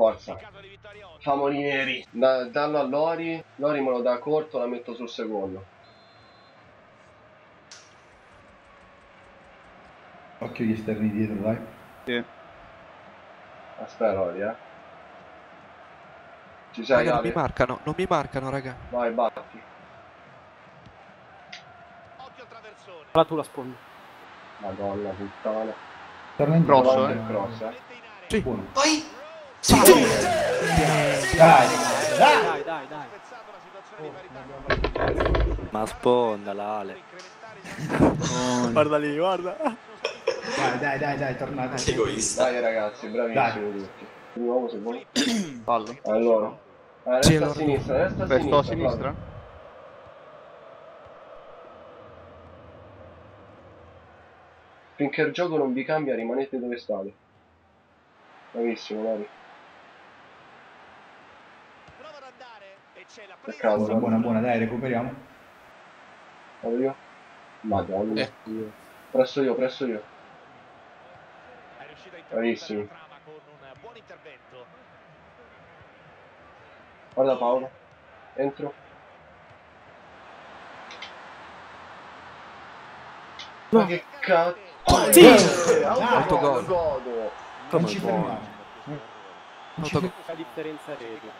Forza. Famoli neri. Dallo a Lori. Lori me lo dà corto, la metto sul secondo. Occhio gli esterni dietro, dai. Sì. Aspetta Lori, eh. Ci sei, raga, non mi marcano, non mi marcano, raga. Vai, batti. Ora tu la sponda. Madonna puttana. Torna in cross, cross, eh. Cross, eh. Sì. Buono. Vai. Sì. Dai, dai, dai, dai. Oh, ma sponda l'ale. Guarda lì, guarda. Dai, dai, dai, dai, tornate. Sei egoista. Dai ragazzi, bravissimi tutti. Di nuovo se vuoi. Fallo. Allora. Resta a sinistra, resta a sinistra. A sinistra. Finché il gioco non vi cambia rimanete dove state. Bravissimo, Lari. Prova ad andare e c'è la presa. Buona, buona, buona, dai, recuperiamo. Vado io. Madonna. Presso io, presso io. Bravissimo. Guarda Paolo. Entro. Ma che cazzo. Sì! Autogol. Non ci fermiamo. Non ci fermiamo. La differenza rete.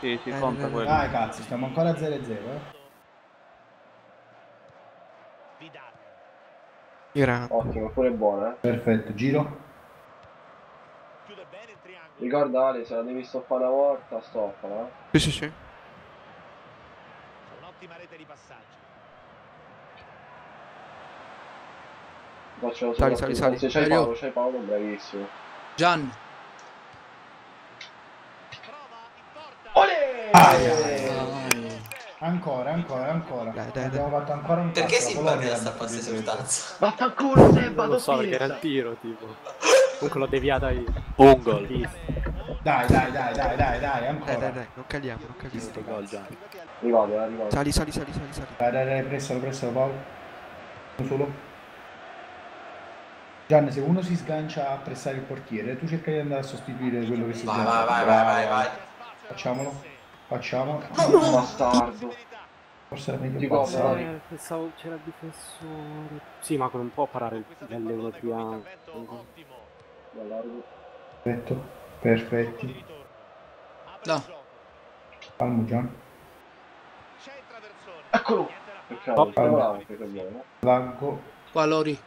Sì, si conta quello. Dai cazzo, stiamo ancora a 0-0, eh. Ottimo, pure buona, eh. Perfetto, giro. Ricorda Ale, se la devi stoppare una volta, stoppala, eh? Sì, sì, sì. Un'ottima rete di passaggio. Faccio la sali. C'hai Paolo, bravissimo. Gian. Olè! Ah, ancora, ancora, ancora. Dai, dai, abbiamo fatto ancora un passo. Perché si impagna sta qualsiasi sostanza? Ma t'ancora se vado a so, perché era il tiro, tipo. Comunque l'ho deviata io. Un gol. Dai, dai, dai, dai, dai, dai, ancora. Dai, dai, dai, non cadiamo, non cadiamo. Questo gol già. Arrivado, arrivado. Sali, sali, sali, sali, sali. Dai, dai, dai, pressalo, pressalo, Paolo. Non solo. Gian, se uno si sgancia a pressare il portiere, tu cerca di andare a sostituire quello che si sgancia. Vai, vai, vai, vai, vai. Facciamolo. Facciamolo. No, bastardo. Forse era meglio passare. Pensavo c'era il difensore. Sì, ma non può parare nell'euro più alto. Perfetto, perfetti. No. Palmo Gian. Eccolo. Blanco. Qua Lori.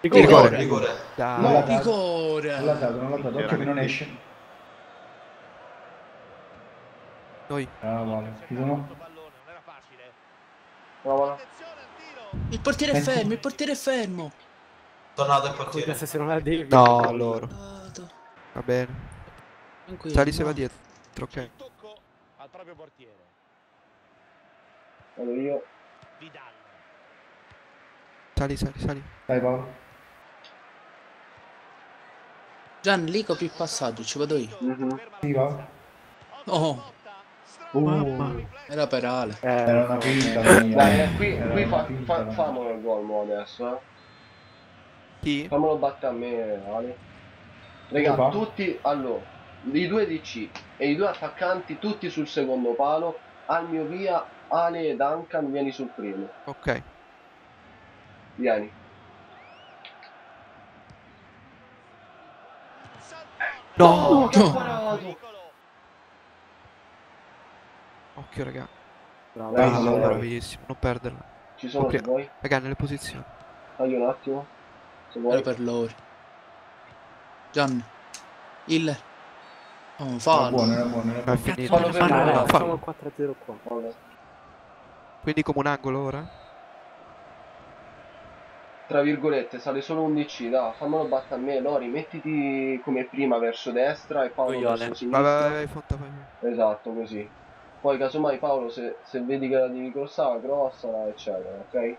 Rigore, rigore. No, rigore. Non l'ha dato, non l'ha dato. Occhio che non esce. Noi. Ah, vale. Ci sono. Provala. Il portiere è fermo, il portiere è fermo. Tornato il portiere. Se non la devi. No, loro. Va bene. Tranquillo. Sali se va dietro, ok. Tocco al proprio portiere. Vado io. Vidal. Sali, sali, sali. Dai Paolo. Gian, lì copri il passaggio, ci vado io. Sì, va. Oh. Era per Ale. Era una finta. Dai, qui famolo il gol adesso, eh. Chi? Famolo batte a me, Ale. Raga, tutti, allora, i due DC e i due attaccanti tutti sul secondo palo. Al mio via, Ale e Duncan, vieni sul primo. Ok. Vieni. No, no. Occhio raga. Bravo, bravissimo, bravissimo, non perderla. Ci sono per voi. Raga, nelle posizioni. Tagli un attimo. Era per loro. Gian. Il. Oh, fallo. Buono, era buono. Era finito. Fallo per loro. Facciamo il 4-0 qua. Vabbè. Quindi come un angolo ora? Tra virgolette, sale solo un DC, da, fammelo batta a me, Lori, mettiti come prima verso destra e Paolo verso sinistra. Vai, vai, vai, fatta, vai. Esatto, così. Poi casomai Paolo se vedi che la devi crossare, crossala eccetera, ok?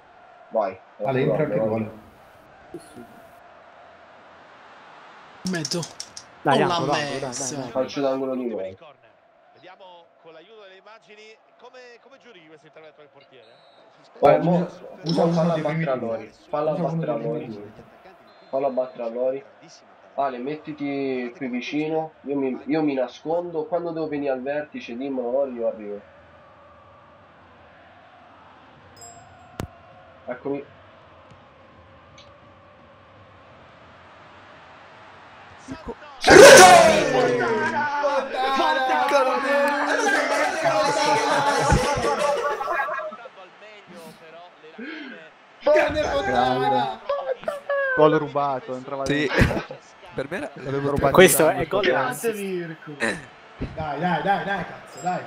Vai. Vale, entra che vuole. Mezzo. Dai, angolo, dai. Calcio d'angolo di nuovo. Vediamo con l'aiuto delle immagini come giuri questo intervento del portiere. Falla battere a Lori. Falla battere a Lori. Ale, mettiti qui vicino, io mi nascondo, quando devo venire al vertice dimmelo, io arrivo. Eccomi. Gol rubato, entrava sì. Per me l'avevo rubato. Questo è gol. Grazie Mirko. Dai cazzo, dai.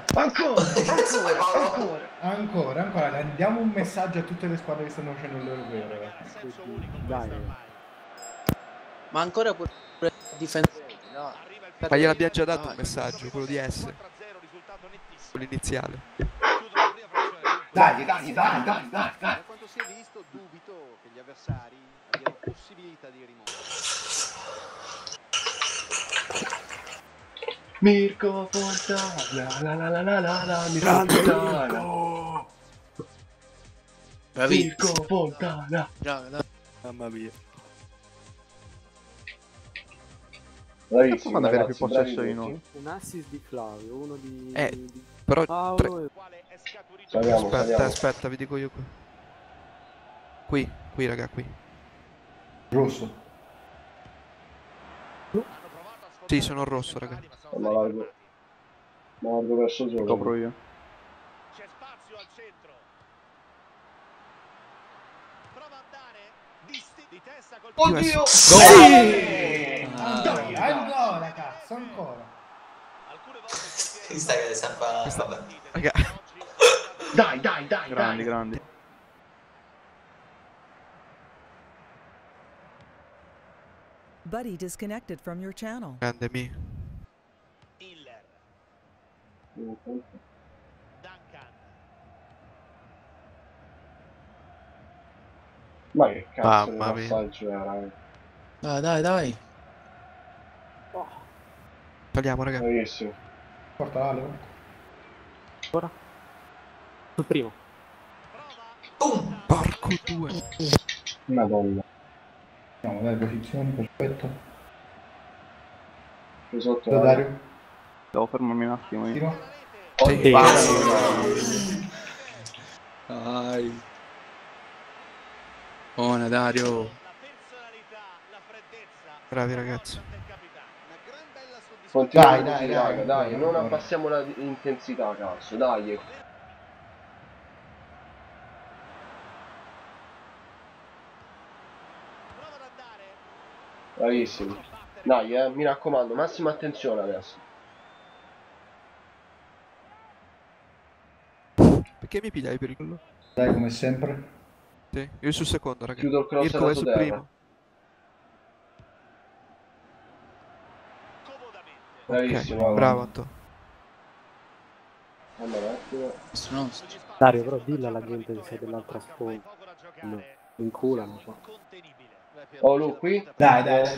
Ancora. Dai, diamo un messaggio a tutte le squadre che stanno facendo l'Europeo, ragazzi. Dai. Ma ancora pure difensore, no? Ma gliel'abbiamo già dato un messaggio, quello di S. Quello iniziale. Dai. Per quanto si è visto, dubito che gli avversari abbiano possibilità di rimuovere. Mirko Fontana, Mirko Fontana. Mirko Fontana. Mamma mia. Bravissimo, avere più possesso di noi. Un assist di Flavio, uno di... però... Aspetta, vi dico io qui. Qui raga, qui. Rosso. Sì, sono rosso, raga. Ma largo verso giù. Copro io. C'è spazio al centro. Prova a dare di testa col... Oddio! Dai, ancora, cazzo, ancora. Alcune volte si stai sempre raga. Dai. Grandi. Buddy disconnected from your channel. Grande me. Duncan. Ma che cazzo di passaggio era? Dai. Oh. Tagliamo raga. Bravissimo. Porta Ale. Ora. Il primo. Porco due. Madonna. No, dai, posizioni, perfetto. Esatto, Dario. Devo fermarmi un attimo io. Tiro. Dai. Buona Dario. La freddezza. Bravi ragazzi. Continuiamo. Dai, non abbassiamo l'intensità, cazzo, dai. Bravissimo. Dai, mi raccomando, massima attenzione adesso. Perché mi pigliai per il collo? Dai, come sempre. Sì, io sul secondo, ragazzi. Chiudo il cross alla sul primo. Bravissimo, okay, bravo Anto. Allora, attimo. Dario, però dillo alla gente che sei dell'altra sponda. No, inculano qua. Oh, lui qui? Dai.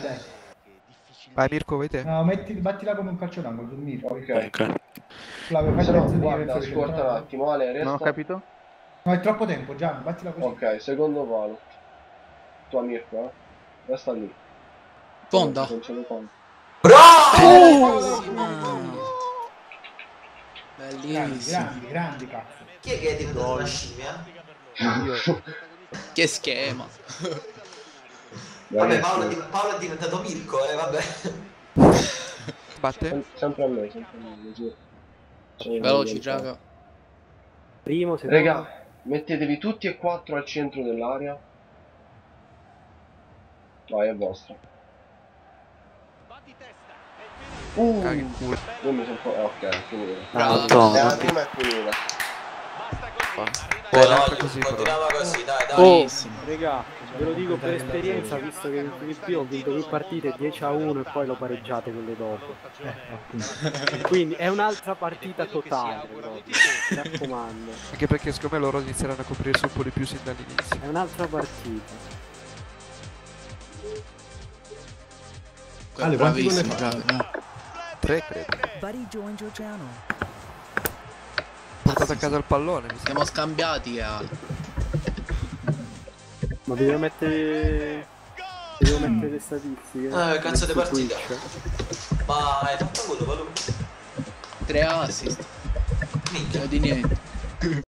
Vai Mirko, vai te. No, battila come un calcio d'angolo, Mirko. Ok. Flavio, fai la guarda, ascolta un attimo, Ale, resta. Non ho capito. No, è troppo tempo, Gian, battila così. Ok, secondo palo. Tua Mirko, eh. Resta lì. Fonda. Bravo! Bellissimo. Grandi, cazzo. Chi è che è diventato una scimmia? Che schema. Vabbè, Paolo è diventato Mirko, vabbè. Batte? Sempre a lui. Veloci, raga. Primo, secondo. Raga, mettetevi tutti e quattro al centro dell'area. Vai, è vostra. Ok, finita. Bravo. La prima è finita. Continuava così, dai. Raga, ve lo dico per esperienza, visto che in più ho vinto due partite 10-1 e poi l'ho pareggiate quelle dopo. Quindi è un'altra partita totale, mi raccomando. Anche perché secondo me loro inizieranno a coprirsi un po' di più sin dall'inizio. È un'altra partita. Allora, bravissimo, 3 credo. Buddy joined your channel. Portato a casa il pallone. Siamo scambiati, Ma bisogna mettere... Devo mettere le statistiche. Cazzo di partita. Ma hai fatto quello, Valù? 3 assist. Minchia, di niente.